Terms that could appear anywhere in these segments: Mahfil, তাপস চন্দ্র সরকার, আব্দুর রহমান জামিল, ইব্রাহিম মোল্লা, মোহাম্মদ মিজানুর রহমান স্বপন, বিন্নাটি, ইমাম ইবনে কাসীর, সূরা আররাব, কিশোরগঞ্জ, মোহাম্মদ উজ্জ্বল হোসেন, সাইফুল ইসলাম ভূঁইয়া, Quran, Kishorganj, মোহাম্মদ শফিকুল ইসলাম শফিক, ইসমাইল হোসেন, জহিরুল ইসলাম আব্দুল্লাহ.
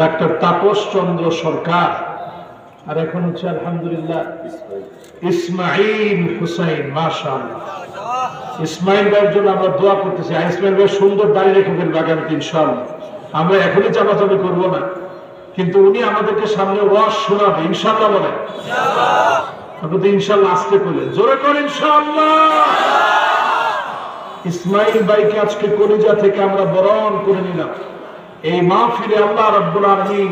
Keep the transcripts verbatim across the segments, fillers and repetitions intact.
Doctor তাপস চন্দ্র সরকার, আর এখন হচ্ছে আলহামদুলিল্লাহ ইসমাইল হোসেন। মাশাআল্লাহ ইসমাইল ভাইয়ের জন্য আমরা দোয়া করতেছি। ইসমাইল ভাই সুন্দর দাঁড়িয়ে রেখে দেন আগামীতে ইনশাআল্লাহ। আমরা এখনই চাপাচাপি করবো না, কিন্তু উনি আমাদেরকে সামনে ওয়াজ শোনাবে ইনশাআল্লাহ। বলেন আপনাদের ইনশাআল্লাহ, আজকে করলেন জোরে করে ইনশাআল্লাহ। ইসমাইল ভাইকে আজকে কলিজা থেকে আমরা বরণ করে নিলাম এই মাহফিলে। আল্লাহ রাব্বুল আলামিন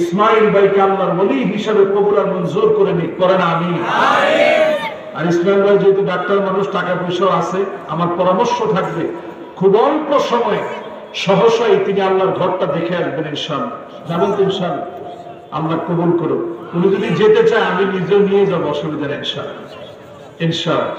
ইসমাইল ভাইকে আল্লাহর ওলি হিসেবে কবুল আর মঞ্জুর করে নিক, করেন আমিন। আর ইসমাইল ভাই যেহেতু ডাক্তার মানুষ, টাকা পয়সা আছে, আমার পরামর্শ থাকবে খুব অল্প সময়ে সহসাই তিনি আল্লাহর ঘরটা দেখে আসবেন ইনশাআল্লাহ। যাবেন তো ইনশাআল্লাহ, আল্লাহ কবুল করুন। উনি যদি যেতে চায় আমি নিজেও নিয়ে যাবো, অসুবিধা নেই ইনশাআল্লাহ ইনশাআল্লাহ।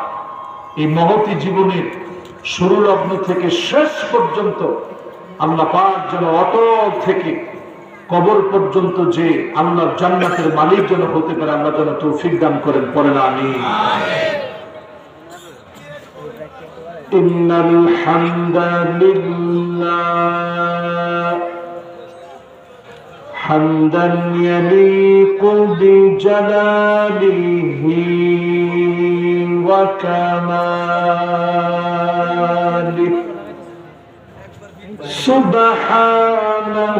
এই মহতি জীবনের শুরু লগ্ন থেকে শেষ পর্যন্ত আল্লাহ পাক যেন অটল থেকে কবর পর্যন্ত যে আল্লাহর জান্নাতের মালিক যেন হতে পারে, আল্লাহ যেন তৌফিক দান করেন, পড়েন আমিন। ইন্নাল হামদালিল্লাহ হামদান ইয়ালিকু বিজালালিহি ওয়া কামালিহি سبحانه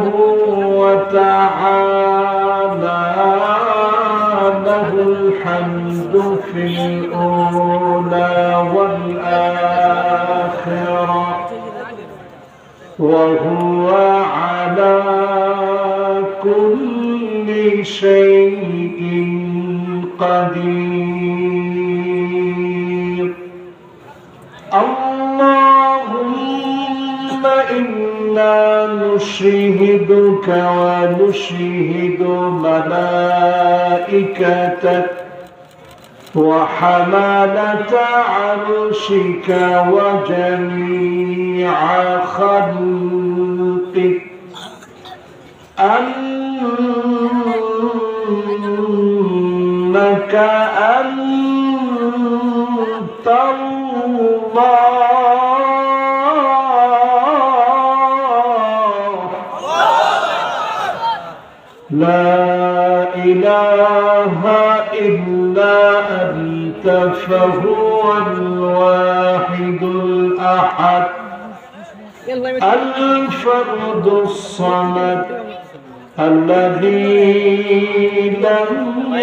وتعالى له الحمد في الأولى والآخرة وهو على كل شيء قدير. اللهم إن لا نشهدك ونشهد ملائكتك وحملة عرشك وجميع خلقك أنك أنت الله لا إله إلا أنت فهو الواحد الأحد الفرد الصمد الذي لم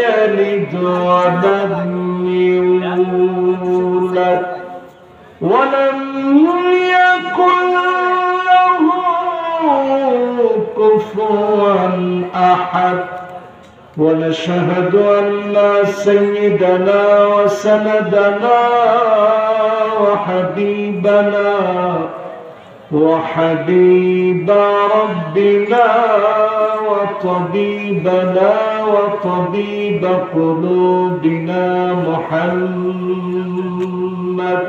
يلد ولم يولد ولم يكن كفوا أحد. ونشهد أن سيدنا وسندنا وحبيبنا وحبيب ربنا وطبيبنا وطبيب قلوبنا محمد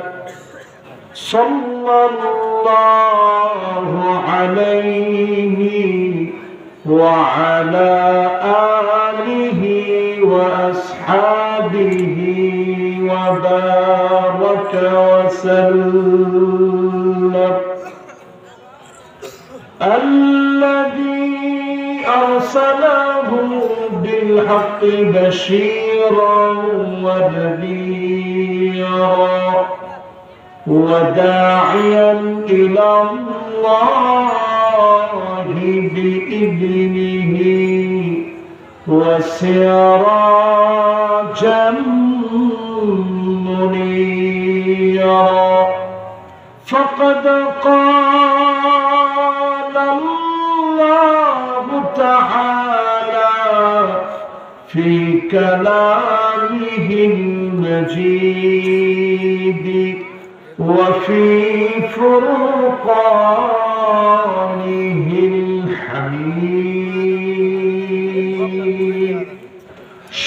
صلى الله عليه وعلى آله وأصحابه وبارك وسلم. الذي أرسله بالحق بشيرا ونذيرا وداعيا إلى الله بإذنه وسراجا منيرا. فقد قال الله تعالى في كلامه المجيد وفي فرقان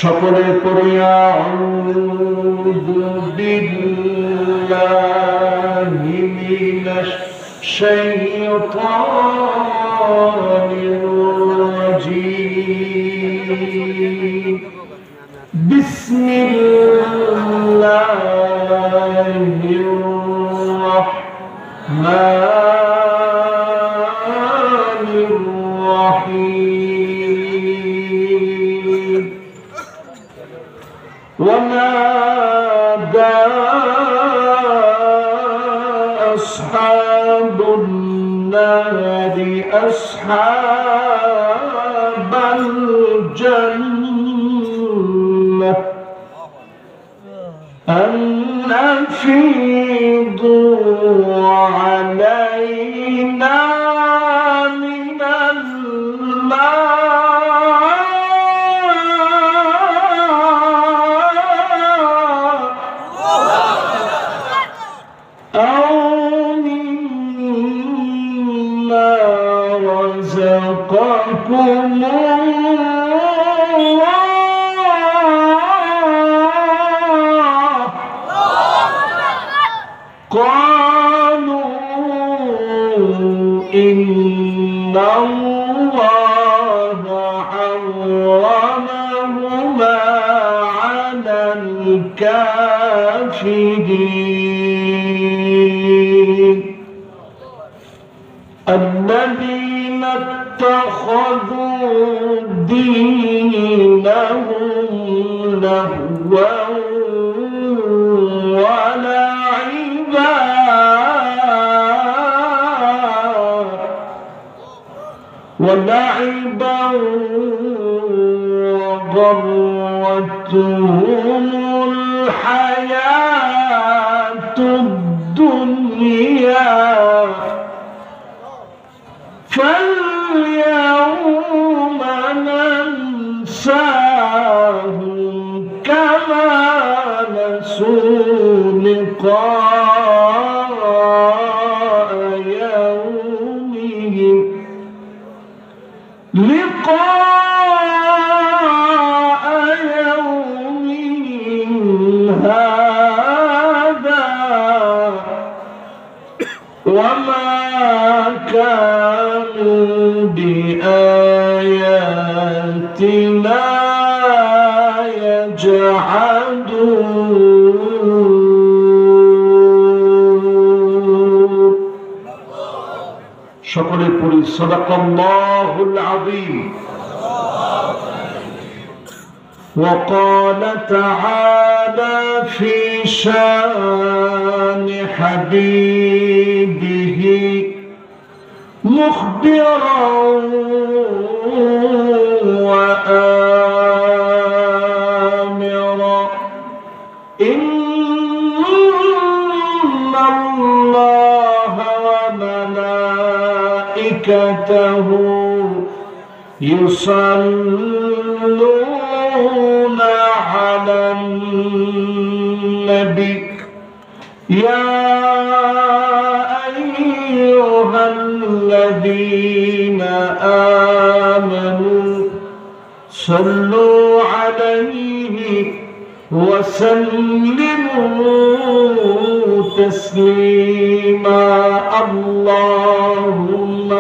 সকলে পড়িয়া বিল্লাহি মিনাশ শাইতানির রাজীম বিসমিল্লাহির রাহমানির রাহীম ওয়া মা أصحاب الجنة أن أفيضوا علينا من الماء رزقكم الله قالوا إن الله حرمهما على الكافرين الذين اتخذوا دينهم لهوا ولعبا ولعبا وغرتهم الحياة الدنيا فاليوم ننساهم كما نسوا لقاء يومهم لقاء يومهم هذا وما كان بآياتنا يجحدون شكرا لكم صدق الله العظيم وقال تعالى في شان حبيبه مخبرا وآمرا إن الله وملائكته يصلون على النبي يا أيها الذين آمنوا صلوا عليه وسلموا تسليما اللهم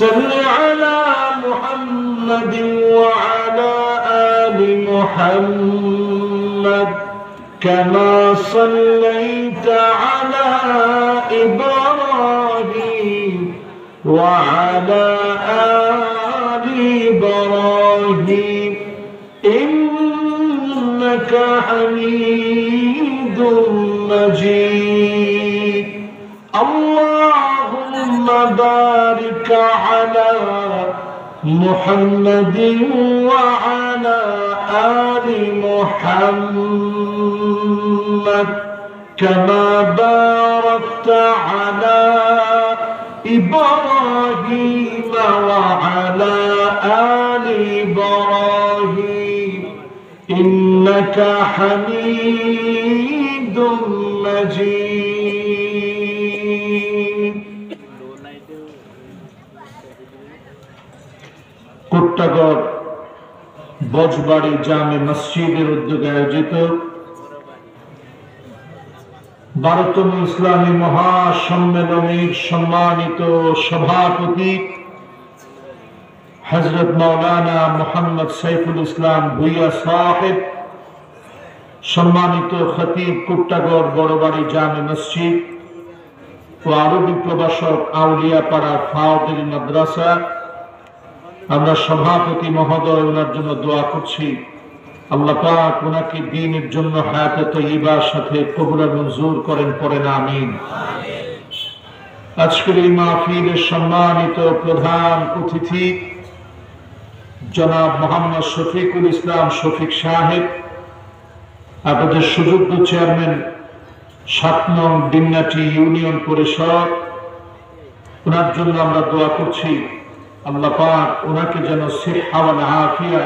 صل على محمد وعلى آل محمد كما صليت على إبراهيم وعلى آل إبراهيم إنك حميد مجيد اللهم بارك على محمد وعلى آل محمد كما باركت على إبراهيم وعلى آل إبراهيم إنك حميد مجيد কোট্টাগড় ভোজবাড়ি জামে মসজিদের উদ্যোগে আয়োজিত বারোতম ইসলামী মহাসম্মেলনের সম্মানিত সভাপতি হযরত মাওলানা মোহাম্মদ সাইফুল ইসলাম ভূঁইয়া সাহেব, সম্মানিত খতিব কুট্টাগড় বড়বাড়ি জামে মসজিদ ও আরবি প্রভাষক আউলিয়াপাড়া ফাওদিল মাদ্রাসা, আমরা সভাপতি মহোদয় ওনার জন্য দোয়া করছি। আল্লাহ পাক ওনাকে দ্বীনের জন্য হায়াতে তয়্যিবার সাথে কবুল আর মঞ্জুর করেন, পড়েন আমিন। আজকের এই মাহফিলের সম্মানিত প্রধান অতিথি জনাব মোহাম্মদ শফিকুল ইসলাম শফিক সাহেব, আপনাদের সুযোগ্য চেয়ারম্যান সাত নং ডিন্নাটি ইউনিয়ন পরিষদ, ওনার জন্য আমরা দোয়া করছি। আল্লাহ পাক ওনাকে যেন সিহ্হা ওয়াল আফিয়া,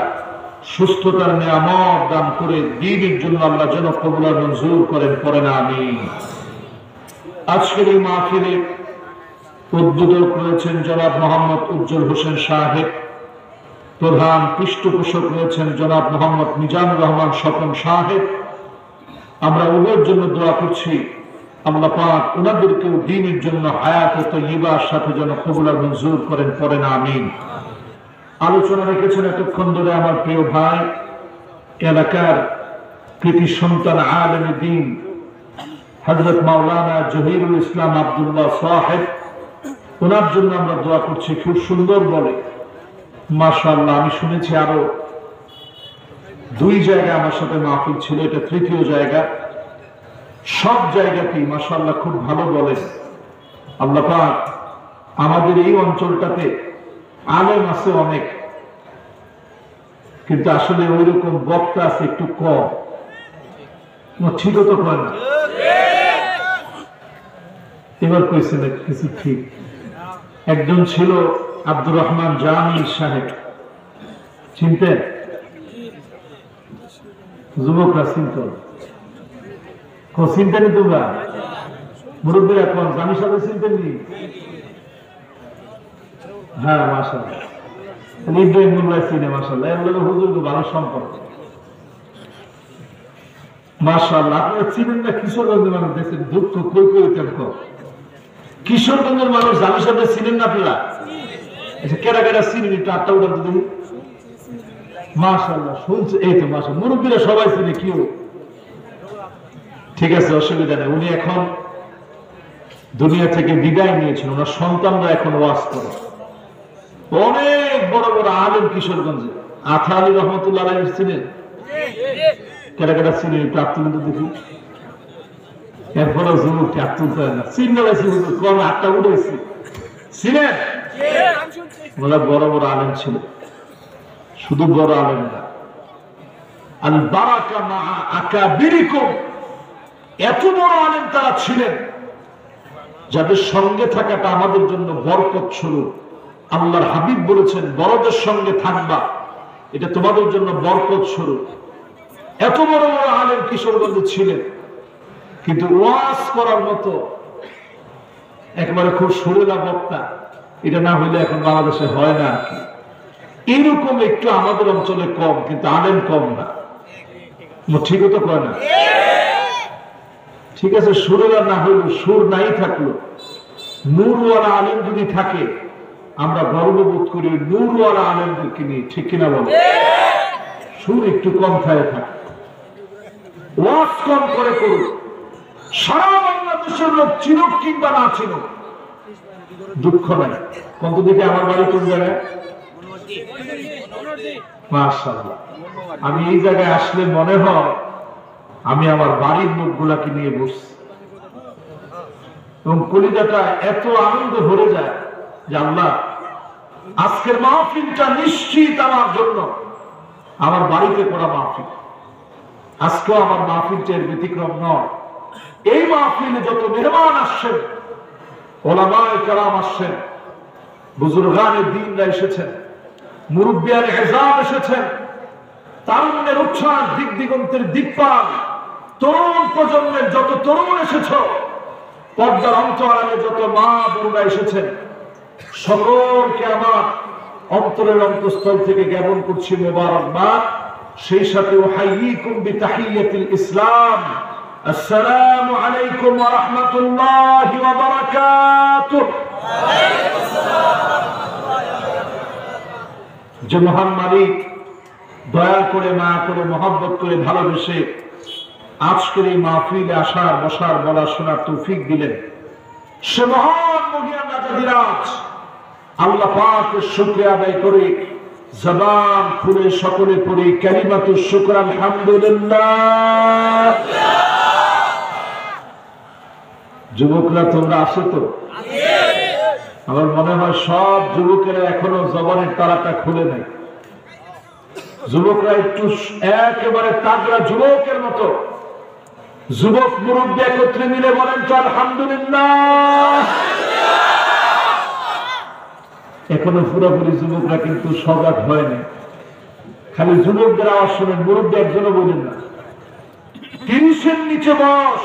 সুস্থতার নিয়ামত দান করে দ্বীনের জন্য আল্লাহ যেন কবুল আর মঞ্জুর করেন, পড়েন আমিন। আজকের এই মাহফিলে উদ্বোধক রয়েছেন জনাব মোহাম্মদ উজ্জ্বল হোসেন সাহেব, প্রধান পৃষ্ঠপোষক রয়েছেন জনাব মোহাম্মদ মিজানুর রহমান স্বপন সাহেব। আমরা ওদের জন্য দোয়া করছি, আল্লাহ পাক ওনাদেরকেও দ্বীনের জন্য হায়াতে তয়্যিবার সাথে যেন কবুল আর মঞ্জুর করেন, পড়েন আমিন। আলোচনা রেখেছেন এতক্ষণ ধরে আমার প্রিয় ভাই, এলাকার কৃতি সন্তান আলেম দ্বীন হযরত মাওলানা জহিরুল ইসলাম আব্দুল্লাহ সাহেব, ওনার জন্য আমরা দোয়া করছি। খুব সুন্দর বলে মাশাআল্লাহ, আমি শুনেছি আরো দুই জায়গায় আমার সাথে মাহফিল ছিল, এটা তৃতীয় জায়গা। সব জায়গাতেই মাশাআল্লাহ খুব ভালো বলেন। আল্লাহ পাক আমাদের এই অঞ্চলটাতে আলেম আছে অনেক, কিন্তু আসলে ওই রকম বক্তা আছে একটু কম, ঠিক তো কয় না। এবার কইছে না কিছু ঠিক। একজন ছিল আব্দুর রহমান জামিল সাহেব, চিনতেন? যুবকরা চিনত, চিনতেনি তোমরা? মুরব্বীরা কোন জামিল সাহেব চিনতেনি? হ্যাঁ মাশাআল্লাহ, ইব্রাহিম মোল্লা চিনে মাশাআল্লাহ, এর লগে হুজুরকে ভালো সম্পর্ক মাশাআল্লাহ। আপনারা চিনেন না কিশোরগঞ্জের মানুষ? দেখেন দুঃখ কই কই কেমন কর। কিশোরগঞ্জের মানুষ জামিল সাহেব চিনেন না আপনারা? কেডা কেডা চিনেন একটু আটটা উঠা দিদি মাশাআল্লাহ। শুনছে এই তো মাশাআল্লাহ, মুরব্বীরা সবাই চিনে কেউ, ঠিক আছে অসুবিধা নেই। উনি এখন দুনিয়া থেকে বিদায় নিয়েছেন, ওনার সন্তানরা এখন ওয়াজ করে। অনেক বড় বড় আলেম কিশোরগঞ্জে, আতা আলী রহমতুল্লাহ আলাইহির ছিলেন, কেডা কেডা ছিলেন একটু আত্মীয় দেখি। এরপরে যুবকটি আত্মীয় না চিন্তাছি, কম আটটা উঠেছি ছিলেন, ওরা বড় বড় আলেম ছিল। শুধু বড় আলেম না, আল বারাকা মা আকাবিরিকুম, এত বড় আলেম তারা ছিলেন যাদের সঙ্গে থাকাটা আমাদের জন্য বরকত স্বরূপ। আল্লাহর হাবিব বলেছেন বড়দের সঙ্গে থাকবা, এটা তোমাদের জন্য বরকত স্বরূপ। এত বড় বড় আলেম কিশোরগঞ্জে ছিলেন, কিন্তু ওয়াজ করার মতো একবারে খুব সুরেলা বক্তা এটা না হইলে এখন বাংলাদেশে হয় না। এরকম একটু আমাদের অঞ্চলে কম, কিন্তু আলেম কম না, ঠিক তো কয় না। ঠিক আছে সুরেলা না হইলো, সুর নাই থাকলো, নূরওয়ালা আলেম যদি থাকে আমরা গর্ববোধ করি নূরওয়ালা আলেমদেরকে নিয়ে, ঠিক কিনা বলো? সুর একটু কম থাকে, ওয়াজ কম করে করুন। সারা বাংলাদেশের লোক চিনুক কিংবা না চিনুক দুঃখ নাই। কত দিকে আমার বাড়ি কোন জায়গায় মাশাআল্লাহ, আমি এই জায়গায় আসলে মনে হয় আমি আমার বাড়ির লোকগুলাকে নিয়ে বসছি, এবং কলিজাটা এত আনন্দ ভরে যায় যে আল্লাহ আজকের মাহফিলটা নিশ্চিত আমার জন্য আমার বাড়িতে করা মাহফিল। আজকেও আমার মাহফিলটা এর ব্যতিক্রম নয়। এই মাহফিলে যত মেহমান আসছেন, ওলামায়ে কেরাম আসছেন, বুজুর্গানে দ্বীনরা এসেছেন, মুরব্বিয়ানে হিজাম এসেছেন, তারুণ্যের উচ্ছ্বাস, দিক দিগন্তের দিকপাল, তরুণ প্রজন্মের যত তরুণ এসেছে, পর্দার অন্তরালে যত মা বোনরা এসেছেন, সকলকে আমার অন্তরের অন্তঃস্থল থেকে জ্ঞাপন করছি মোবারকবাদ। সেই সাথে উহাইয়িকুম বিতাহিয়াতিল ইসলাম, আসসালামু আলাইকুম ওয়া রাহমাতুল্লাহি ওয়া বারাকাতুহু। যে মহান মালিক দয়া করে মায়া করে মহব্বত করে ভালোবেসে আজকের এই মাহফিলে আসার বসার বলা শোনার তৌফিক দিলেন, সে মহান মহিয়ান রাজাধিরাজ আল্লাহ পাকের শুকরিয়া আদায় করে জবান খুলে সকলে পড়ে কালিমাতুশ শুকর আলহামদুলিল্লাহ। যুবকরা তোমরা আসো তো? আমার মনে হয় সব যুবকেরা এখনো জবানের তালাটা খুলে নাই। যুবকরা একটু একেবারে তাগড়া যুবকের মতো যুবক মুরুব্বি একত্রে মিলে বলেন তো আলহামদুলিল্লাহ। এখনো পুরোপুরি যুবকরা কিন্তু সজাগ হয়নি, খালি যুবকদের আওয়াজ শোনেন, মুরুব্বি একজনও বলেন না। তিরিশের নিচে বস,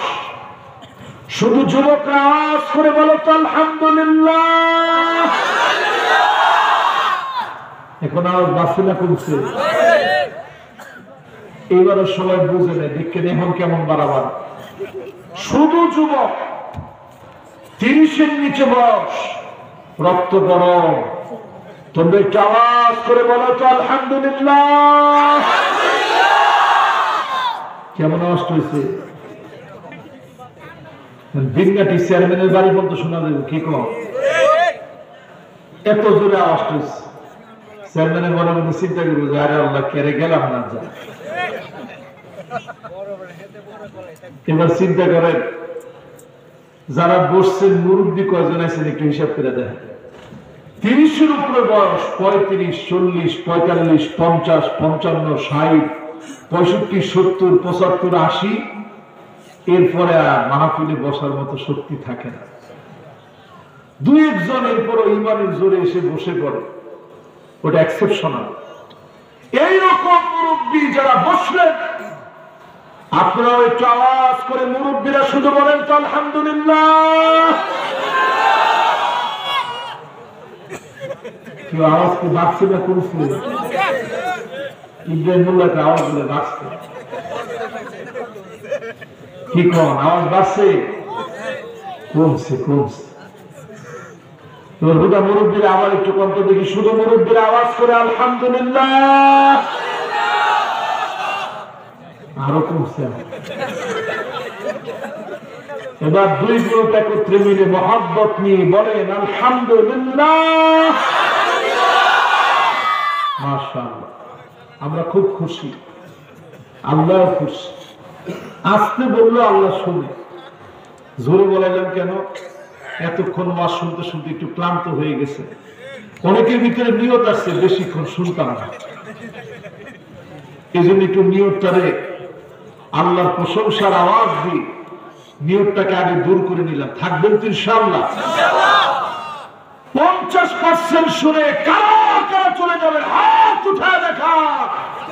শুধু যুবকরা আওয়াজ করে বলো তো আলহামদুলিল্লাহ। এখন আওয়াজ বাড়ছে না কমছে? এইবারও সবাই বুঝে নেয় দেখেন এখন কেমন বাড়াবার। শুধু যুবক, তিরিশের নিচে বস, রক্ত গরম, তোমরা একটু আওয়াজ করে বলো তো আলহামদুলিল্লাহ। কেমন আওয়াজ হয়েছে? বিন্নাটি চেয়ারম্যানের বাড়ি বলতে শোনা যাবে, কি কম এত জোরে আওয়াজ হয়েছে। চেয়ারম্যানের বাড়ির মধ্যে চিন্তা করবো যে আরে আল্লাহ কেড়ে গেলাম না যা। এবার চিন্তা করেন যারা বসছেন মুরুব্বি কয়জন আছেন একটু হিসাব করে দেখেন। তিরিশের উপরে বয়স, পঁয়ত্রিশ, চল্লিশ, পঁয়তাল্লিশ, পঞ্চাশ, পঞ্চান্ন, ষাট, পঁয়ষট্টি, সত্তর, পঁচাত্তর, আশি, এরপরে আর মাহফিলে বসার মতো শক্তি থাকে না। দুই একজন এরপরে ইমানের জোরে এসে বসে পড়ে, ওটা এক্সেপশনাল। এইরকম মুরুব্বি যারা বসলেন আপনারাও একটু আওয়াজ করে মুরুব্বিরা শুধু বলেন তো আলহামদুলিল্লাহ। কেউ আওয়াজ কি বাড়ছে না কমছে? ইব্রাহিমুল্লাহকে আওয়াজ দিলে বাড়ছে, কি কম আওয়াজ বাড়ছে? কমছে কমছে। হুদা মুরুব্বিরা আবার একটু কম তো দেখি, শুধু মুরুব্বিরা আওয়াজ করে আলহামদুলিল্লাহ। আরো কমছে। এবার দুই গ্রুপ একত্রে মিলে মহব্বত নিয়ে বলেন আলহামদুলিল্লাহ। মাশাআল্লাহ, আমরা খুব খুশি, আল্লাহ খুশি। আস্তে বললো আল্লাহ শুনে, জোরে বলাইলাম কেন? এতক্ষণ ওয়াজ শুনতে শুনতে একটু ক্লান্ত হয়ে গেছে। অনেকের ভিতরে নিয়ত আসছে বেশিক্ষণ শুনতাম না, এই জন্য একটু নিয়তটারে আল্লাহর প্রশংসার আওয়াজ দিয়ে নিয়তটাকে আগে দূর করে নিলাম। থাকবেন তো ইনশাআল্লাহ। পঞ্চাশ পার্সেন্ট শুনে কারা কারা চলে যাবেন হাত উঠায় দেখা।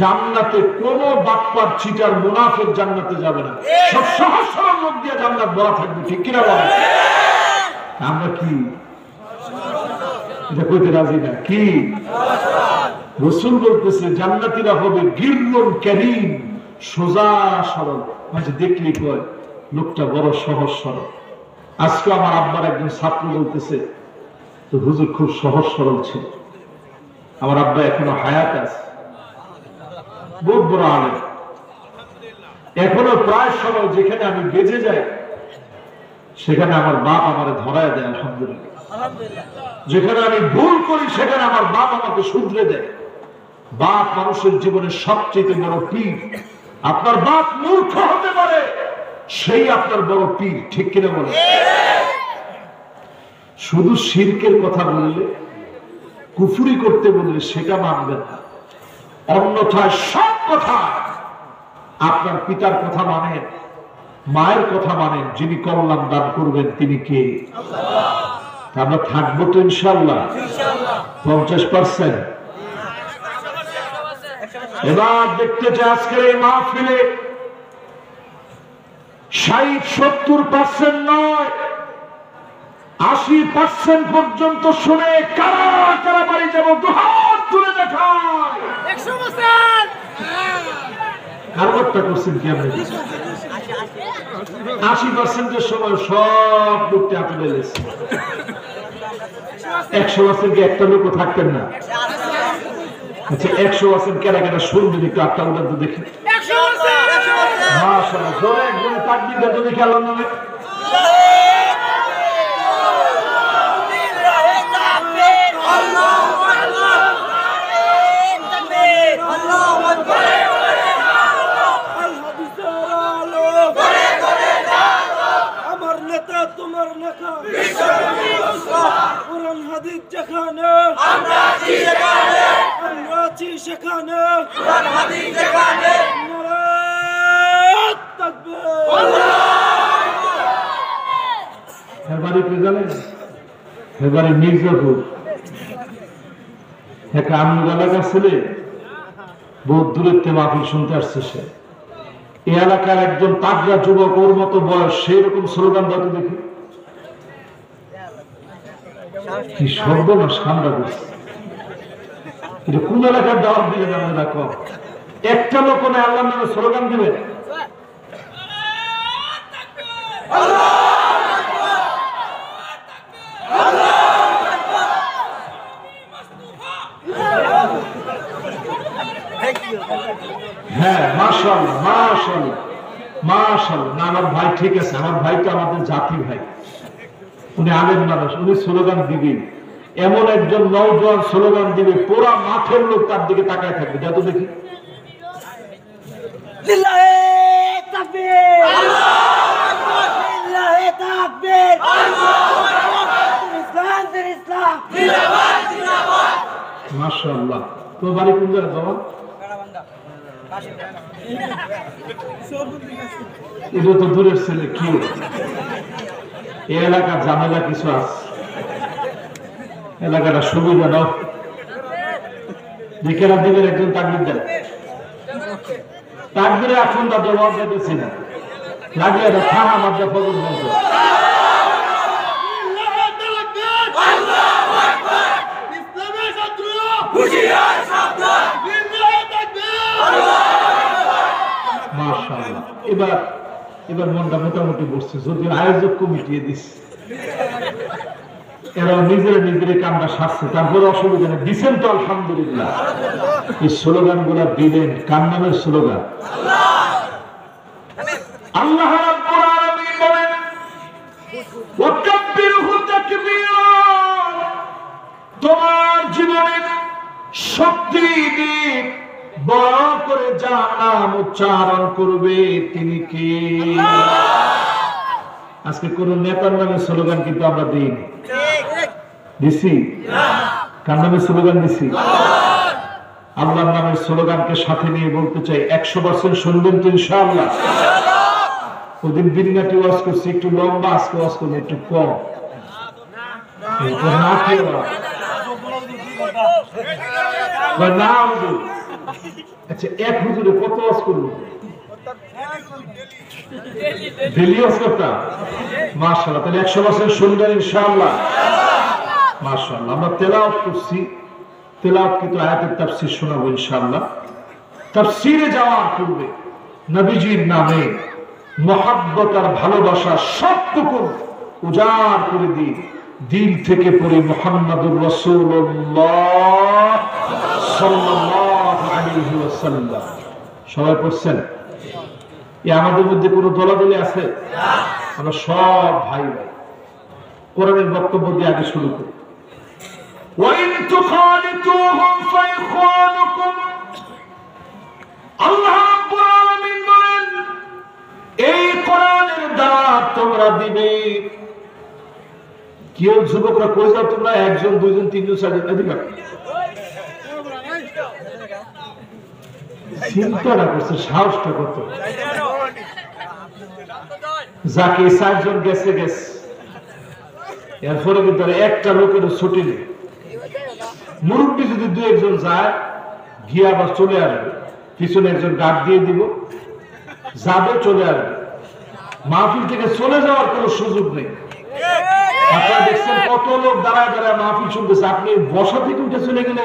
জান্নাতে কোন বাপ্পার ছিটার মুনাফেক জান্নাতে যাবে না। সব সহজ সরল লোক দিয়ে জান্নাত বলা থাকবে, ঠিক কিনা বলা? আমরা কি এটা করতে রাজি না? কি রসুল বলতেছে জান্নাতীরা হবে গিররুন কারীম, সোজা সরল। মাঝে দেখলি কয় লোকটা বড় সহজ সরল। আজকে আমার আব্বার একজন ছাত্র বলতেছে তো হুজুর খুব সহজ সরল ছিল। আমার আব্বা এখনো হায়াত আছে, বহুত বড় আলেম, এখনো প্রায় সরল। যেখানে আমি বেঁচে যাই সেখানে আমার বাপ আমারে ধরায় দেয় আলহামদুলিল্লাহ। যেখানে আমি ভুল করি সেখানে আমার বাপ আমাকে শুধরে দেয়। বাপ মানুষের জীবনের সবচেয়ে বড় পীর। আপনার বাপ মূর্খ হতে পারে, সেই আপনার বড় পীর, ঠিক কিনা বলেন? শুধু শিরকের কথা বললে, কুফরি করতে বললে সেটা মানবেন না, অন্যথায় সব কথা আপনার পিতার কথা মানেন, মায়ের কথা মানেন, যিনি কল্যাণ দান করবেন তিনি কে? আমরা থাকবো তো ইনশাল্লাহ পঞ্চাশ পার্সেন্ট। এবার দেখতে চাই আজকের এই মাহফিলে ষাট সত্তর পার্সেন্ট নয়, আশি পার্সেন্ট পর্যন্ত শুনে কারা কারা বাড়ি যাবো দুহাত তুলে দেখায়। কারবারটা করছেন কি আপনি? আশি পার্সেন্টের সময় সব লোকটি হাতে বেড়েছে, একশো পার্সেন্ট কি একটা লোকও থাকতেন না? আচ্ছা একশো পার্সেন্ট কেনা কেনা শুনবেন একটু আটটা ওটা তো দেখি মাশাআল্লাহ জোরে একজন তাকবীর দাও দেখি আল্লাহর নামে। এলাকার একজন তাগড়া যুবক, ওর মতো বয়স, সেই রকম স্লোগান দাও তো দেখি। কি শব্দ না সামরা করছে, এটা কোন এলাকার দাওয়াত দিলে না কম একটা লোক না আল্লাহর নামে স্লোগান দিবে। হ্যাঁ মাশাআল্লাহ মাশাআল্লাহ মাশাআল্লাহ। না আমার ভাই ঠিক আছে, আমার ভাই তো আমাদের জাতি ভাই, উনি আলেম মানুষ, উনি স্লোগান দিবেন। এমন একজন নওজোয়ান স্লোগান দিবে পুরা মাঠের লোক তার দিকে তাকায় থাকবে, যা তো দেখি লিল্লাহি তাকবীর আল্লাহু আকবার লিল্লাহি তাকবীর আল্লাহু আকবার ইসলাম ইসলাম জিন্দাবাদ জিন্দাবাদ মাশাআল্লাহ। তো বাড়ি কোন জায়গা বাবা? এটা তো দূরের ছেলে, কি এলাকা জামেলা কিছু আছে, এলাকাটা সুবিধা নয়। দেখে রাখবেন একজন তাকবীর দেন, তাকবীরে এখন তার জবাব দিতেছি না, লাগলে একটা থানা মাদ্রা ফজর বলতে মাশাআল্লাহ। এবার এবার মনটা মোটামুটি বসছে, যদিও আয়োজক কমিটিয়ে দিচ্ছে, এরা নিজেরা নিজের কামটা সারছে, তারপরে অসুবিধা নেই, দিচ্ছেন তো আলহামদুলিল্লাহ। এই স্লোগান গুলা দিলেন কার নামের স্লোগান? আল্লাহ রাব্বুল আলামিন বলেন ওয়া কাব্বিরহু তাকবীরা, তোমার জীবনের শক্তি দিয়ে বড় করে যার নাম উচ্চারণ করবে তিনি কে? আজকে কোন নেতার নামে স্লোগান কিন্তু আমরা দিইনি, দিছি কার নামে স্লোগান দিছি? আল্লাহর নামে স্লোগানকে সাথে নিয়ে বলতে চাই একশো পার্সেন্ট শুনবেন তো ইনশাআল্লাহ। ওদিন বিন্নাটি ওয়াজ করছি, একটু লম্বা আজকে ওয়াজ করবো একটু কম। আচ্ছা এক হুজুরে কত ওয়াজ করবো? ডেলি ওয়াজ করতাম মাশাআল্লাহ। তাহলে একশো পার্সেন্ট শুনবেন ইনশাআল্লাহ মাশাআল্লাহ। আমরা তেলাওয়াত করছি, তেলাওয়াত কিন্তু আয়াতের তাফসীর শোনাবো ইনশাআল্লাহ। তাফসীরে যাওয়ার পূর্বে নবীজির নামে মহব্বত আর ভালোবাসা সবটুকু উজাড় করে দিই, দিল থেকে পড়ি মুহাম্মাদুর রাসূলুল্লাহ সাল্লাল্লাহু আলাইহি ওয়াসাল্লাম। সবাই পড়ছেন? এ আমাদের মধ্যে কোনো দলাদলি আছে? আমরা সব ভাই ভাই। কোরআনের বক্তব্য দিয়ে আগে শুরু করি। وَإِن تُخَالِطُوهُمْ فَإِخْوَانُكُمْ আল্লাহ রাব্বুল আলামিন বলেন এই কোরআনের দাওয়াত তোমরা দিবে। কেউ যুবকরা কই যাও তোমরা, একজন দুইজন তিনজন চারজন এদিকে চিন্তা না করছে, সাহসটা করতে যাকে ষাট জন গেছে গেছে, এরপরে কিন্তু একটা লোকের ছুটি নেই। মুরব্বী যদি দু একজন যায় গিয়ে আবার চলে আসবে, পিছনে একজন গার্ড দিয়ে দিব, যাবে চলে আসবে। মাহফিল থেকে চলে যাওয়ার কোনো সুযোগ নেই। আপনারা দেখছেন কত লোক দাঁড়ায় দাঁড়ায় মাহফিল শুনতেছে, আপনি বসা থেকে উঠে চলে গেলে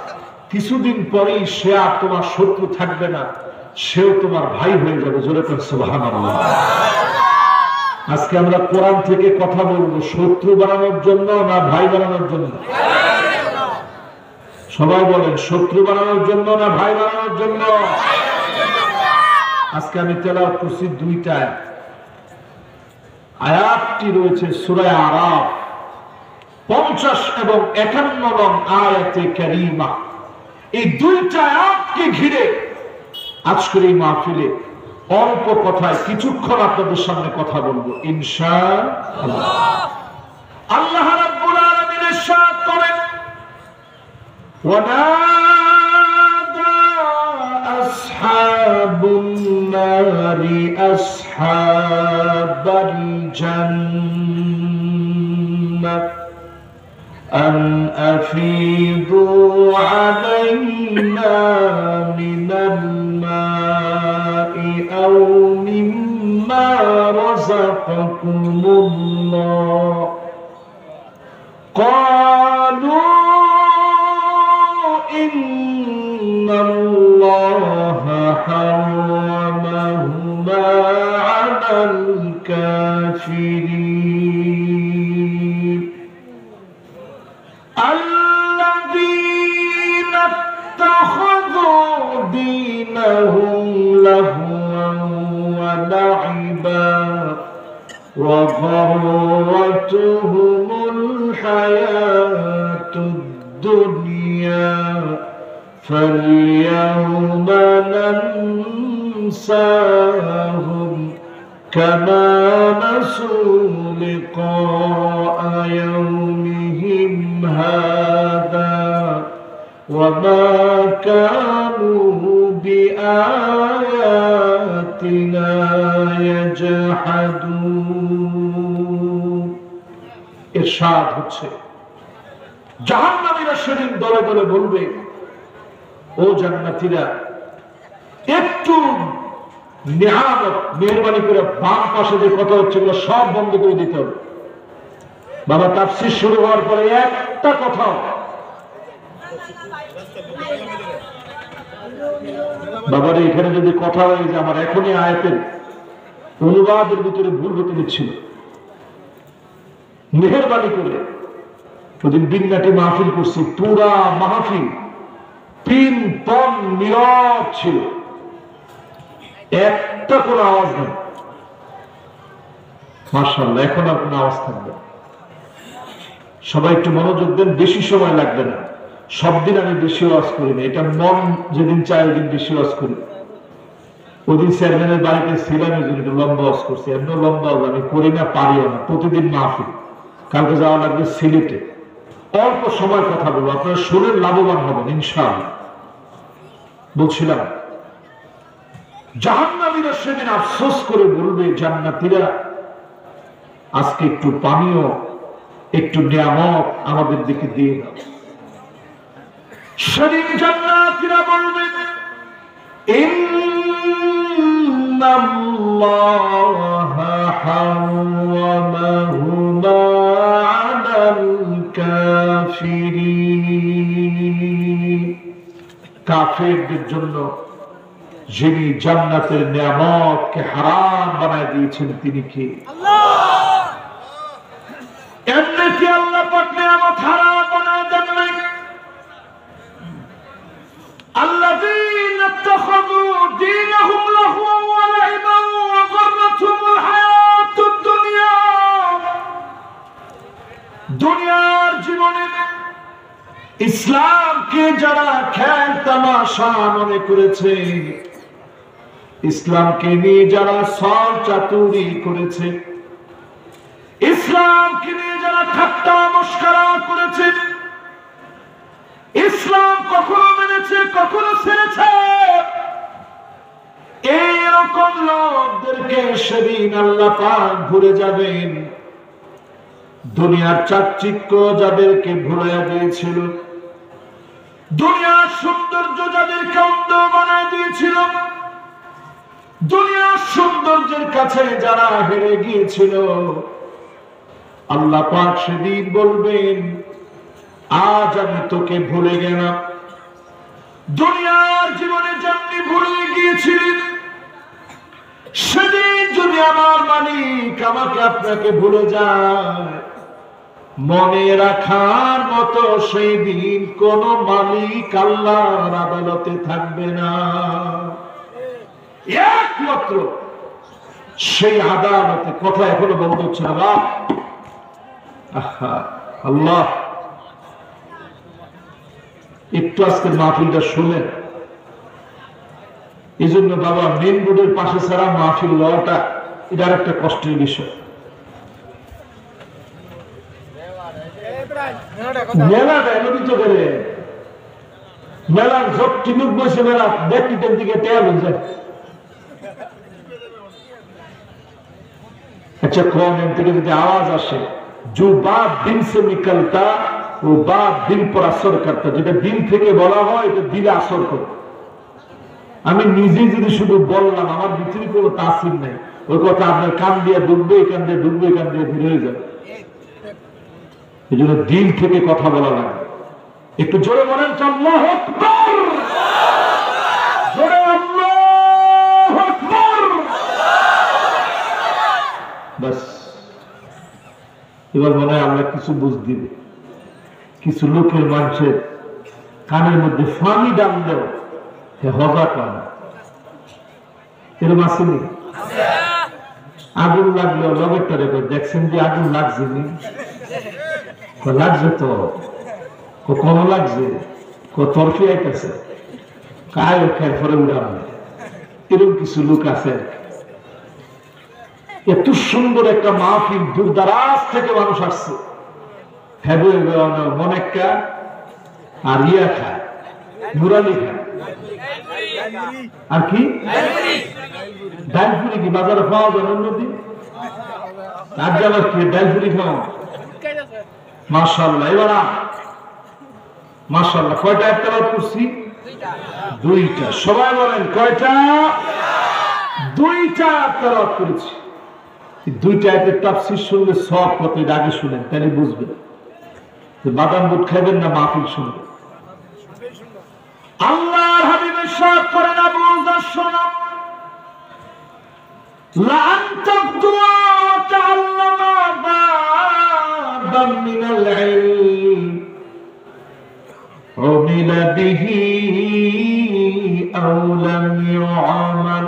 কিছুদিন পরেই সে আর তোমার শত্রু থাকবে না, সেও তোমার ভাই হয়ে যাবে। জোরে বল সুবহানাল্লাহ। আজকে আমরা কোরআন থেকে কথা বলবো শত্রু বানানোর জন্য না ভাই বানানোর জন্য? সবাই বলেন শত্রু বানানোর জন্য না ভাই বানানোর জন্য? আজকে আমি তেলাওয়াত করছি দুইটা আয়াতটি রয়েছে সূরা আররাব পঞ্চাশ এবং একান্ন নং আয়াতে কারীমা। এই দুইটা আয়াতকে ঘিরে আজকের এই মাহফিলে অল্প কথায় কিছুক্ষণ আপনাদের সামনে কথা বলবো ইনশাআল্লাহ। আল্লাহ রাব্বুল আলামিন ارشاد করেন ওয়ানাদা আসহাবুন নারি আসহাবাল জান্নাহ আন আফিদু আলাইনা মিনাল أو مما رزقكم الله قالوا إن الله حرمهما على الكافرين الذين اتخذوا دينهم له لعبا وغرتهم الحياة الدنيا فاليوم ننساهم كما نسوا لقاء يومهم هذا وما كانوا بآياتنا يجحدون। ইরশাদ হচ্ছে জাহান্নামীরা সেদিন দলে দলে বলবে ও জান্নাতীরা একটু নিয়ামত মেহেরবানি করে বাম পাশে যে কথা হচ্ছে এগুলো সব বন্ধ করে দিতে হবে। বাবা তাফসীর শুরু হওয়ার পরে একটা কথা বাবার এখানে যদি কথা হয়ে যে আমার এখনই আয়াতের অনুবাদের ভিতরে ভুল হতে দিচ্ছিল, মেহেরবানি করে ওদিন বিন্নাটি মাহফিল করছি, পুরা মাহফিল তিন পন নীরব ছিল, একটা কোনো আওয়াজ নেই। মাশাআল্লাহ এখন আর কোনো আওয়াজ থাকবে। সবাই একটু মনোযোগ দেন, বেশি সময় লাগবে না। সব দিন আমি বেশি ওয়াজ করি না, এটা মন যেদিন চাই ওই দিন বেশি ওয়াজ করি। ওদিন চেয়ারম্যানের বাড়িতে ছিলাম, লম্বা ওয়াজ করছি, এমন লম্বা ওয়াজ আমি করি না, পারিও না। প্রতিদিন মাহফিল, কালকে যাওয়া লাগবে সিলেটে, অল্প সময় কথা বলবো, আপনারা শুনে লাভবান হবেন ইনশাআল্লাহ। বলছিলাম জাহান্নামীরা সেদিন আফসোস করে বলবে জান্নাতীরা আজকে একটু পানীয় একটু নিয়ামত আমাদের দিকে দিয়ে দাও। সেদিন জান্নাতীরা বলবে ইন্নাল্লাহা হারামাহুমা আলাল কাফিরিন। কাফেরদের জন্য যিনি জান্নাতের নিয়ামতকে হারাম বানায় দিয়েছেন তিনি কে? আল্লাহ। এমনি কি আল্লাহ পাক নিয়ামত হারাম বানায় দেন না? الذين اتخذوا دينهم لهوا ولعبا وغرتهم الحياة الدنيا ইসলামকে যারা খেল তামাশা মনে করেছে, ইসলামকে নিয়ে যারা সব চাতুরি করেছে, ইসলামকে নিয়ে যারা ঠাট্টা মশকরা করেছে, ইসলাম কখনো মেনেছে কখনো ছেড়েছে, এইরকম লোকদেরকে সেদিন আল্লাহ পাক ভুলে যাবেন। দুনিয়ার চাকচিক্য যাদেরকে ভুলে দিয়েছিল, দুনিয়ার সৌন্দর্য যাদেরকে অন্ধ বানায় দিয়েছিল, দুনিয়ার সৌন্দর্যের কাছে যারা হেরে গিয়েছিল, আল্লাহ পাক সেদিন বলবেন আজ আমি তোকে ভুলে গেলাম। দুনিয়ার জীবনে যেমনি ভুলে গিয়েছিলেন, সেদিন যদি আমার মালিক আমাকে আপনাকে ভুলে যায়, মনে রাখার মতো সেই দিন কোন মালিক আল্লাহর আদালতে থাকবে না। একমাত্র সেই আদালতে কথা এখনো বন্ধ হচ্ছে না। আল্লাহ, একটু আজকে মাহফিলটা শুনেন। এই জন্য বাবা মেন রোডের পাশে ছাড়া মাহফিল লওয়াটা এটা একটা কষ্টের বিষয়। মেলাটা এমনি তো করে, মেলার সব টিনুক বসে মেলা ব্যক্তিদের দিকে টেয়া হয়ে যায়। আচ্ছা, কম এম থেকে যদি আওয়াজ আসে, জো বাপ দিন সে নিকলতা ও বাপ দিন পর আসর করতা, যেটা দিন থেকে বলা হয় এটা দিলে আসর করে। আমি নিজে যদি শুধু বললাম, আমার ভিতরে কোনো তাসির নাই, ওই কথা আপনার কান দিয়ে ডুববে, কান দিয়ে ডুববে, কান দিয়ে ভিড়ে যাবে। এই জন্য দিল থেকে কথা বলা লাগে। একটু জোরে বলেন আল্লাহু আকবার, জোরে আল্লাহু আকবার। বাস, এবার মনে হয় আমরা কিছু বুঝ দিবে। কিছু লোকের মানুষের কানের মধ্যে ফানি দাম দেওয়া হজা কান, এরকম আসেনি? আগুন লাগলো লগেরটা রেখে দেখছেন যে আগুন লাগছে নি, লাগছে তো কম লাগছে, তরফি আইতেছে কায় খায় ফরে উড়ান, এরকম কিছু লোক আছে। এত সুন্দর একটা মাহফিল, দূর দারাজ থেকে মানুষ আসছে, হেবে মনেকা আর ইয়া খায়, মুরালি খায়, আর কি ডালপুরি কি বাজারে পাওয়া যায় অন্যদিন, আর যাবার কি ডালপুরি খাওয়া। মাশাআল্লাহ, এবার মাশাআল্লাহ কয়টা তেলাওয়াত করছি? দুইটা। সবাই বলেন কয়টা? দুইটা তেলাওয়াত করেছি। দুইটা আয়াতের তাফসীর শুনলে সব কত আগে শুনেন, তাহলে বুঝবেন যে বাদাম বুট খাবেন না মাহফিল শুনবেন। আল্লাহর হাবিবের সাথ করেন আবু দর্শন লান তাকদুয়া তাআল্লামা বাদাম মিনাল ইলম উমিলা বিহি আও লাম ইউআমাল।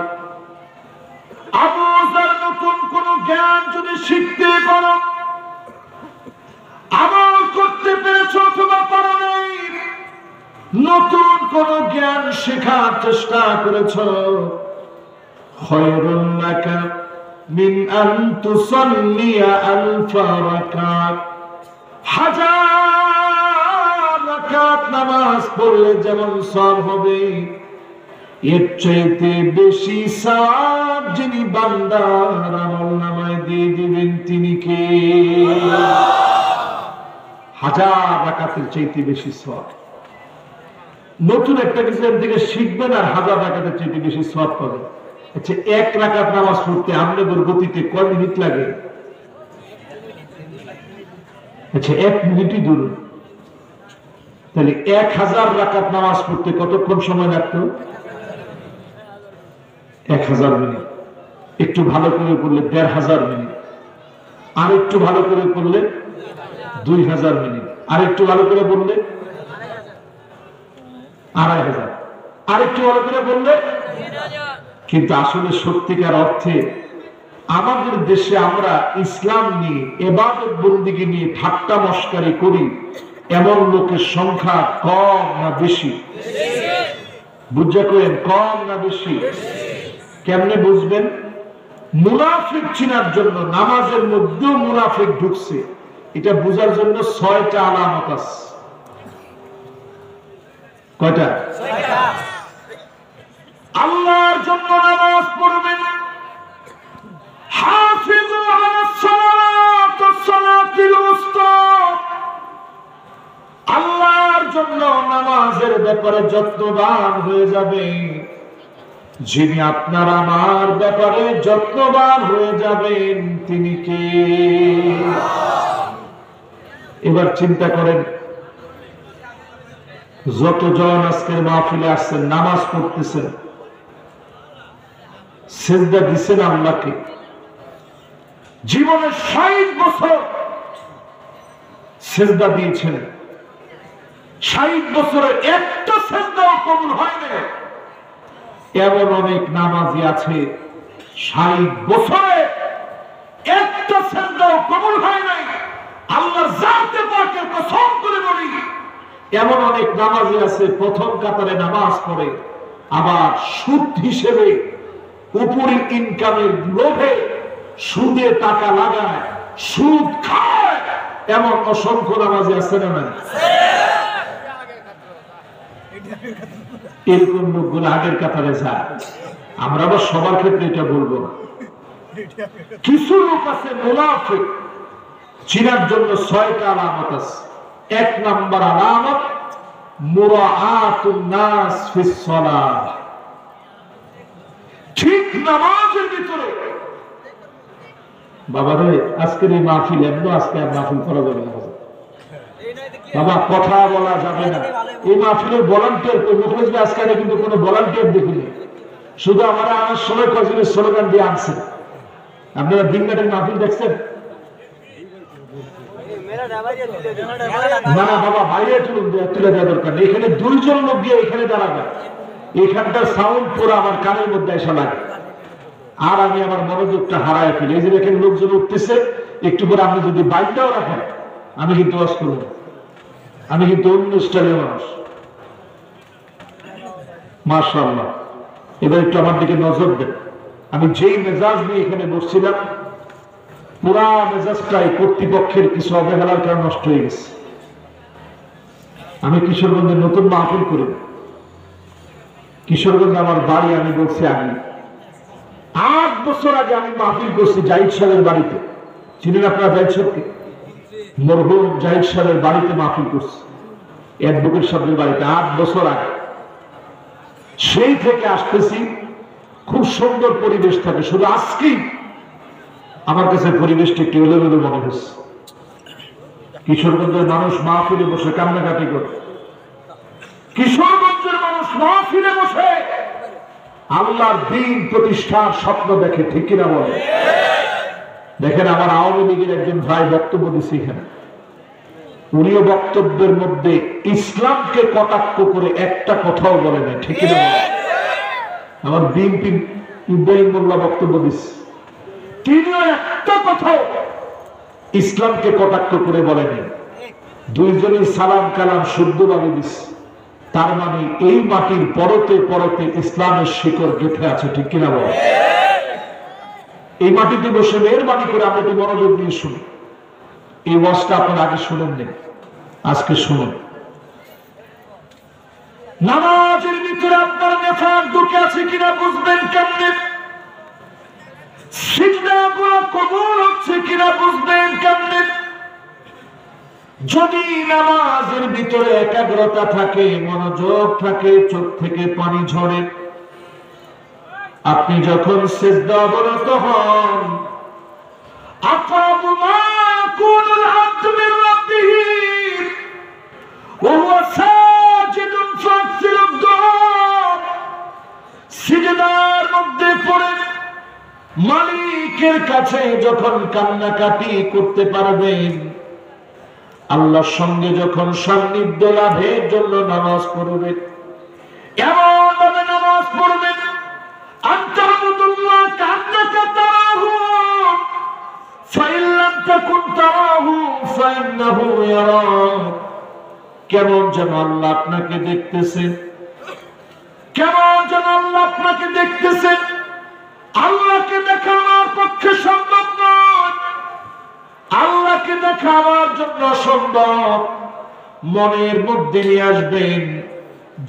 আবু যর নতুন কোন জ্ঞান যদি শিখতে পারো, আমল করতে পেরেছো অথবা পারো নাই, নতুন কোন জ্ঞান শেখার চেষ্টা করেছ, খায়রুল লাকা মিন আন তুসাল্লিয়া আলফা রাকাত, হাজার রাকাত নামাজ পড়লে যেমন সওয়াব হবে, এর চাইতে বেশি সওয়াব যিনি বান্দার আমলনামায় দিয়ে দিবেন তিনি কে? হাজার রাকাতের চাইতে বেশি সওয়াব। নতুন একটা কিছু থেকে শিখবেন আর হাজার রাকাতের চাইতে বেশি সওয়াব পাবেন। আচ্ছা, এক রাকাত নামাজ পড়তে আমলের গতিতে কয় মিনিট লাগে? আচ্ছা, এক মিনিটই ধরুন, তাহলে এক হাজার রাকাত নামাজ পড়তে কতক্ষণ সময় লাগতো? এক হাজার মিনিট। একটু ভালো করে পড়লে দেড় হাজার মিনিট, আর একটু ভালো করে পড়লে দুই হাজার মিনিট, আর একটু ভালো করে পড়লে আড়াই হাজার, আর একটু ভালো করে পড়লে। কিন্তু আসলে সত্যিকার অর্থে আমাদের দেশে আমরা ইসলাম নিয়ে, ইবাদত বন্দেগী নিয়ে ঠাট্টা মশকারি করি, এমন লোকের সংখ্যা কম না বেশি? বুঝা করেন কম না বেশি? কেমনে বুঝবেন? মুনাফিক চিনার জন্য নামাজের মধ্যেও মুনাফিক ঢুকছে, এটা বোঝার জন্য ছয়টা আলামত আছে। কয়টা? আল্লাহর জন্য নামাজ পড়বেন, হাফিজু আলাস সালাত ওয়াস সালাতিল উস্তা, আল্লাহর জন্য নামাজের ব্যাপারে যত্নবান হয়ে যাবে। যিনি আপনার আমার ব্যাপারে যত্নবান হয়ে যাবেন তিনি কে? এবার চিন্তা করেন, যতজন আজকের মাহফিলে আসছেন, নামাজ পড়তেছেন, সিজদা দিচ্ছেন আল্লাহকে, জীবনে ষাট বছর সিজদা দিয়েছেন, ষাট বছরে একটা সিজদাও কবুল হয়নি। এমন অনেক নামাজি আছে ষাট বছরে একটা সিজদাও কবুল হয় নাই, আল্লাহর জাতে পাকের কসম করে বলি। এমন অনেক নামাজি আছে প্রথম কাতারে নামাজ পড়ে, আবার সুদ হিসেবে উপরি ইনকামের লোভে সুদে টাকা লাগায়, সুদ খায়। এমন অসংখ্য নামাজি আছে না? এরকম লোকগুলো আগের কাতারে যায়। আমরা আবার সবার ক্ষেত্রে এটা বলবো না। কিছু লোক আছে মুনাফিক, চিনার জন্য ছয়টা আলামত আছে। এক নাম্বার আলামত মুরাআতুন নাস ফিস সালাহ, ঠিক নামাজের ভিতরে। বাবা রে, আজকের এই মাহফিল এমন, আজকে আর মাহফিল করা যাবে না বাবা, কথা বলা যাবে না। এই মাহফিলের ভলান্টিয়ার মুখলেজবে আজকে আমি কিন্তু কোনো ভলান্টিয়ার দেখিনি, শুধু আমরা আমার সময় কয়েকজনের স্লোগান দিয়ে আনছে। আপনারা দিনঘাটের মাহফিল দেখছেন না বাবা? বাইরে তুলে দেওয়া দরকার নেই, এখানে দুইজন লোক দিয়ে এখানে দাঁড়াবে, এখানকার সাউন্ড পুরো আমার কানের মধ্যে এসে লাগে, আর আমি আমার মনোযোগটা হারায় ফেলি। এই যে এখানে লোকজন উঠতেছে, একটু করে আপনি যদি বাইকটাও রাখেন আমি কিন্তু ওয়াজ করব, আমি কিন্তু অন্য স্টাইলের মানুষ। মাশাআল্লাহ, এবার একটু আমার দিকে নজর দেন। আমি যেই মেজাজ নিয়ে এখানে বসছিলাম, পুরা মেজাজটাই কর্তৃপক্ষের কিছু অবহেলার কারণে নষ্ট হয়ে গেছে। আমি কিশোরগঞ্জে নতুন মাহফিল করি, কিশোরগঞ্জ আমার বাড়ি। আমি বলছি, আমি আট বছর আগে আমি মাহফিল করছি জাহিদ সাহেবের বাড়িতে। চিনেন আপনারা জাহিদ সাহেবকে? মরহুম জাহিদ সাহেবের বাড়িতে মাহফিল করছি, অ্যাডভোকেট সাহেবের বাড়িতে, আট বছর আগে। সেই থেকে আসতেছি, খুব সুন্দর পরিবেশ থাকে। শুধু আজকেই আমার কাছে পরিবেশটা একটু এলোমেলো মনে হচ্ছে। কিশোরগঞ্জের মানুষ মাহফিলে বসে কান্নাকাটি করে, কিশোরগঞ্জের মানুষ মাহফিলে বসে আল্লাহর দ্বীন প্রতিষ্ঠার স্বপ্ন দেখে, ঠিক কিনা বলে? দেখেন, আমার আওয়ামী লীগের একজন ভাই বক্তব্য দিচ্ছে এখানে, উনিও বক্তব্যের মধ্যে ইসলামকে কটাক্ষ করে একটা কথাও বলে না, ঠিক কিনা? আমার বিএনপি ইব্রাহিম মোল্লা বক্তব্য দিচ্ছে, তিনিও একটা কথাও ইসলামকে কটাক্ষ করে বলেনি। দুইজনের সালাম কালাম শুদ্ধভাবে দিচ্ছে। তার মানে এই মাটির পরতে পরতে ইসলামের শিকড় গেঁথে আছে, ঠিক কিনা বল? এই মাটিতে বসে মেহরবানি করে আমরা একটু মনোযোগ দিয়ে শুনি। এই ওয়াজটা আপনারা আগে শুনেননি, আজকে শুনুন। নামাজের ভিতরে আপনার নেফাক ঢুকে আছে কিনা বুঝবেন কেমনে? সিজদাগুলো কবুল হচ্ছে কিনা বুঝবেন কেমনে? যদি নামাজের ভিতরে একাগ্রতা থাকে, মনোযোগ থাকে, চোখ থেকে পানি ঝরে, আপনি যখন সিজদা অবনত হন, আকামু মা কুনুল আব্দু মির রাব্বিহি ওয়া হুয়া সাজিদুন ফাসিরুদ দুআ, সিজদার মধ্যে পড়ে মালিকের কাছে যখন কান্নাকাটি করতে পারবেন, আল্লাহর সঙ্গে যখন সান্নিধ্য লাভের জন্য নামাজ পড়বেন, এমন ভাবে নামাজ পড়বেন আনতাবুদুল্লাহ কান্নাকা তারাহু ফাইল্লাম তাকুন তারাহু ফাইন্নাহু ইয়ারাক, কেমন যেন আল্লাহ আপনাকে দেখতেছেন, কেমন যেন আল্লাহ আপনাকে দেখতেছেন। আল্লাহকে দেখা আমার পক্ষে সম্ভব নয়, আল্লাহকে দেখা আমার জন্য সম্ভব। মনের মধ্যে নিয়ে আসবেন,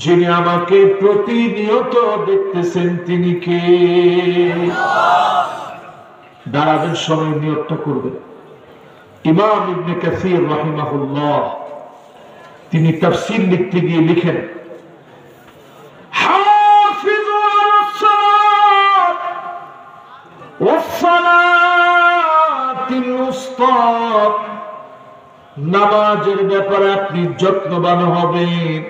যিনি আমাকে প্রতিনিয়ত দেখতেছেন তিনি কে। দাঁড়াবেন, সময় নিয়তটা করবেন। ইমাম ইবনে কাসীর রাহিমাহুল্লাহ তিনি তাফসীর লিখতে গিয়ে লিখেন, হাফিজু আস-সালাত ওয়াস-সালাতিল উসতা। নামাজের ব্যাপারে আপনি যত্নবান হবেন,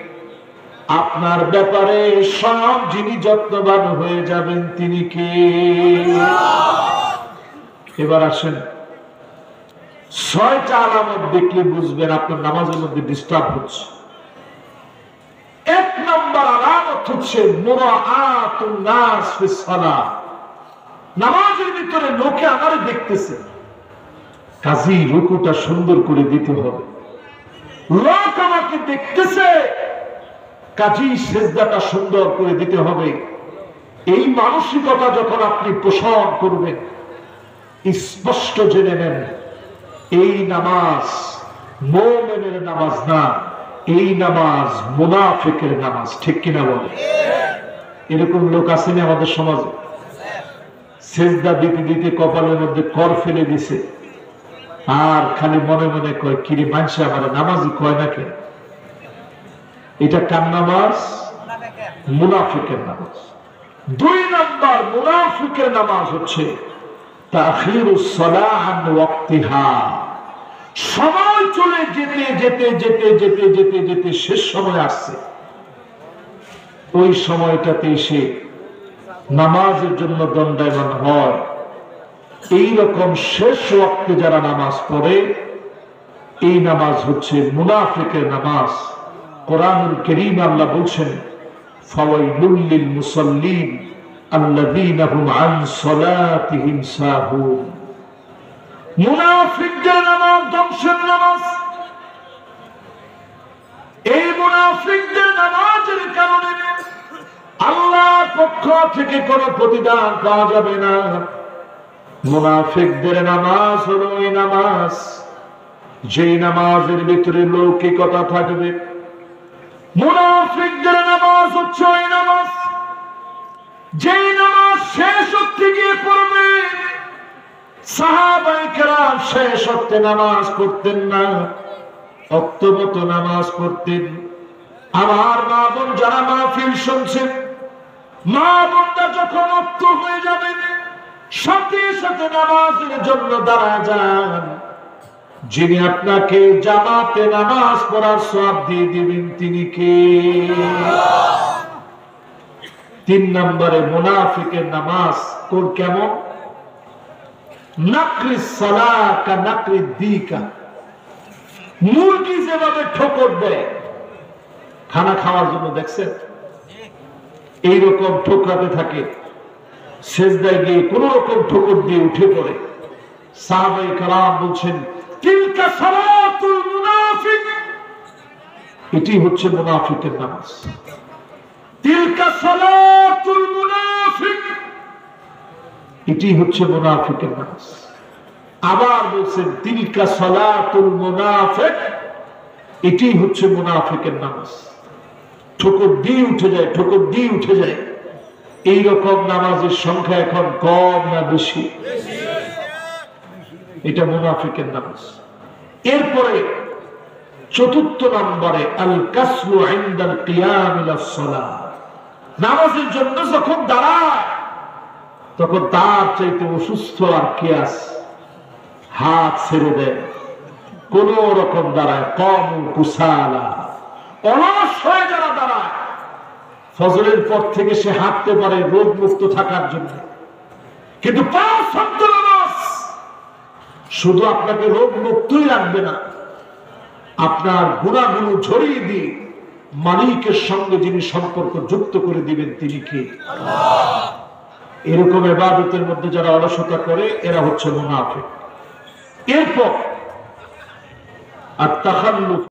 আপনার ব্যাপারে সব যিনি যত্নবান হয়ে যাবেন তিনি কে। এবার আসেন, ছয়টা আলামত দেখলে বুঝবেন আপনার নামাজের মধ্যে ডিস্টার্ব হচ্ছে। এক নম্বর আলামত হচ্ছে মুরাআতুন নাস ফিস সালাত। নামাজের ভিতরে লোকে আমারে দেখতেছে, কাজী রুকুটা সুন্দর করে দিতে হবে। লোক আমাকে দেখতেছে, কাজী সিজদাটা সুন্দর করে দিতে হবে। এই মানসিকতা যখন আপনি পোষণ করবেন, স্পষ্ট জেনে নেন এই নামাজ মুমিনের নামাজ না, এই নামাজ মুনাফিকের নামাজ। ঠিক কিনা বলে? এরকম লোক আছেন আমাদের সমাজে, সিজদা দিতে দিতে কপালের মধ্যে কর ফেলে দিছে, আর খালি মনে মনে কয় কিরে মানুষে আমার নামাজই কয় না কেন। এটা কার নামাজ? মুনাফিকের নামাজ। দুই নাম্বার মুনাফিকের নামাজ হচ্ছে তাখিরুস সালাহ আন ওয়াক্তিহা। সময় চলে যেতে যেতে যেতে যেতে যেতে যেতে শেষ সময় আসছে, ওই সময়টাতে এসে নামাজের জন্য দণ্ডায়মান হয়। এইরকম শেষ ওয়াক্তে যারা নামাজ পড়ে, এই নামাজ হচ্ছে মুনাফিকের নামাজ। কোরআনুল কারীম আল্লাহ বলছেন, ফাওয়াইলুল লিল মুসাল্লিন আল্লাযীনা হুম আন সালাতিহিম সাহুন। মুনাফিকদের নামাজ ধ্বংসের নামাজ। এই মুনাফিকদের নামাজের কারণে আল্লাহর পক্ষ থেকে কোনো প্রতিদান পাওয়া যাবে না। মুনাফিকদের নামাজ হলো এই নামাজ, যে নামাজের ভিতরে লৌকিকতা থাকবে। মুনাফিকদের নামাজ হচ্ছে ওই নামাজ, যে নামাজ শেষ হতে গিয়ে পড়বে। সাহাবায়ে কেরাম শেষ হতে নামাজ পড়তেন না, ওয়াক্ত মতো নামাজ পড়তেন। আমার মা বোন যারা মাহফিল শুনছেন, মা বোনটা যখন ওয়াক্ত হয়ে যাবে সাথে সাথে নামাজের জন্য দাঁড়া যান। যিনি আপনাকে জামাতে নামাজ পড়ার সওয়াব দিয়ে দিবেন তিনি কে। তিন নম্বরে মুনাফিকের নামাজ কোন কেমন? নাকরি সালাকা নাকরি দিকা। মুরগি যেভাবে ঠোকর দেয় খানা খাওয়ার জন্য, দেখছেন এইরকম ঠোকরাতে থাকে, সেজদায় গিয়ে কোন রকম ঠোকর দিয়ে উঠে পড়ে। সাহাবায়ে কেরাম বলছেন তিলকা সালাতুল মুনাফিক, এটি হচ্ছে মুনাফিকের নামাজ। তিলকা সালাতুল মুনাফিক, এটি হচ্ছে মুনাফিকের নামাজ। আবার বলছেন তিলকা সালাতুল মুনাফিক, এটি হচ্ছে মুনাফিকের নামাজ। ঠোকর দিয়ে উঠে যায়, ঠোকর দিয়ে উঠে যায়। এইরকম নামাজের সংখ্যা এখন কম না বেশি? এটা মুনাফিকের নামাজ। এরপরে চতুর্থ নম্বরে আল কাসলু ইনদাল কিয়াম ইলা সালাত। নামাজের জন্য যখন দাঁড়ায় তখন তার চাইতে অসুস্থ আর কি আছে। হাত ছেড়ে দেয়, কোন রকম দাঁড়ায়, কম কুসালা, অলস হয়ে যারা দাঁড়ায়। ফজরের পর থেকে সে হাঁটতে পারে রোগ মুক্ত থাকার জন্য, কিন্তু পাঁচ ওয়াক্ত নামাজ শুধু আপনাকে রোগ মুক্তই রাখবে না, আপনার গুনাহগুলো ঝরিয়ে দিয়ে মালিকের সঙ্গে যিনি সম্পর্ক যুক্ত করে দিবেন তিনি কে। এরকম ইবাদতের মধ্যে যারা অলসতা করে এরা হচ্ছে মুনাফিক। এরপর আর তাখাল্লুফ